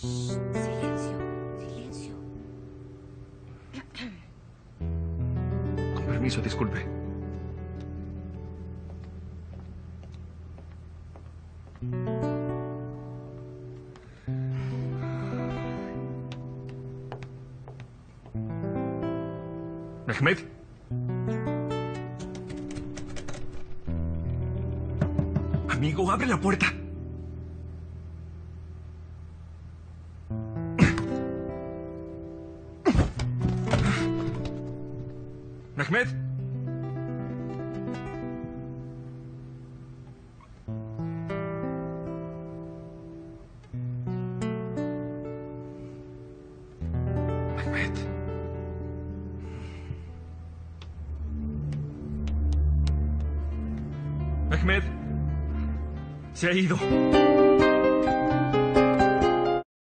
Silencio, silencio. Con permiso, disculpe. Mehmet. Amigo, abre la puerta. Mehmet. Mehmet. Mehmet se ha ido.